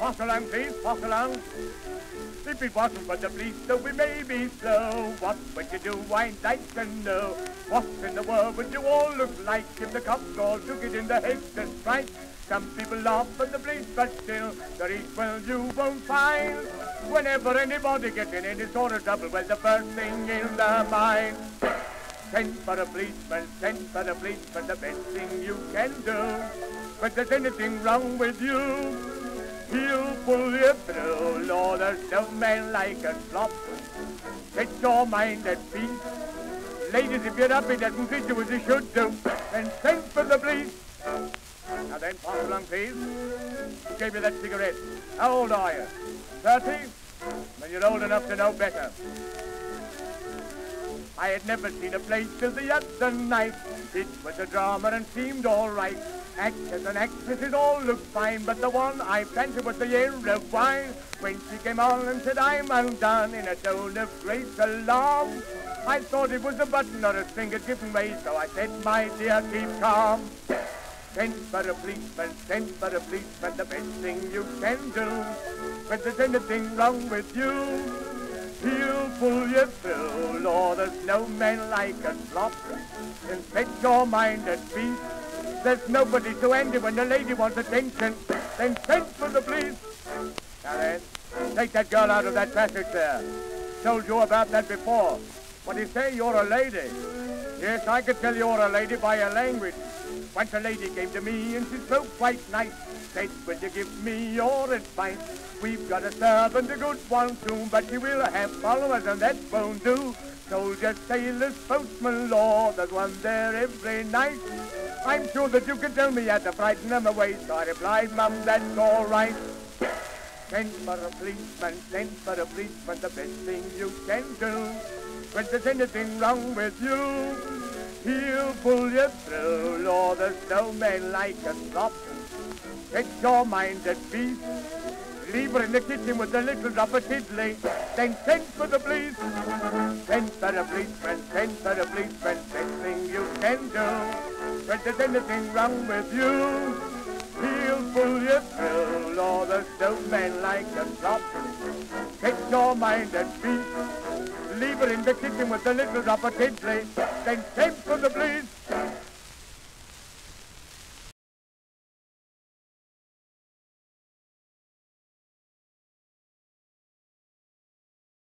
Bottle and please, bottle and. If we bottle but the police, though we may be slow. What would you do? I'd like to know. What in the world would you all look like if the cops all took it in the head to strike? Some people laugh at the police, but still, there is well you won't find. Whenever anybody gets in any sort of trouble, well, the first thing in their mind. Send for a policeman, send for a policeman, the best thing you can do. But there's anything wrong with you, he'll pull you through. Lord, there's no man like a slop. Set your mind at peace. Ladies, if you're happy, that will fit you as you should do. And send for the police. Now then, pass along, please. Who gave you that cigarette? How old are you? 30? Well, you're old enough to know better. I had never seen a play till the other night. It was a drama and seemed all right. Actors and actresses all looked fine, but the one I fancied was the yellow wine. When she came on and said, "I'm undone," in a tone of great alarm, I thought it was a button or a string had given way, so I said, "My dear, keep calm. Send for a policeman, send for a policeman, the best thing you can do. When there's anything wrong with you, he'll pull you through. Lord, there's no man like a slop, and set your mind at peace. There's nobody to end it when the lady wants attention. Then send for the police." Now then, take that girl out of that passage there. Told you about that before. When you say you're a lady, yes, I could tell you're a lady by your language. Once a lady came to me and she spoke quite nice. Said, "Will you give me your advice? We've got a servant, a good one too, but she will have followers and that won't do. Soldiers, sailors, boatmen, Lord, there's one there every night. I'm sure that you can tell me how to frighten them away." So I replied, "Mum, that's all right." Send for a policeman, send for a policeman, the best thing you can do. When there's anything wrong with you, he'll pull you through. Lord, there's no man like a slop. Set your mind at peace. Leave her in the kitchen with a little drop of tiddly. Then send for the police. Send for a policeman, send for a policeman, best thing you can do. When there's anything wrong with you, he'll pull you through. Lord, there's no man like a slop. Set your mind at peace. Leave her in the kitchen with a little drop of tiddly. Then send for the police.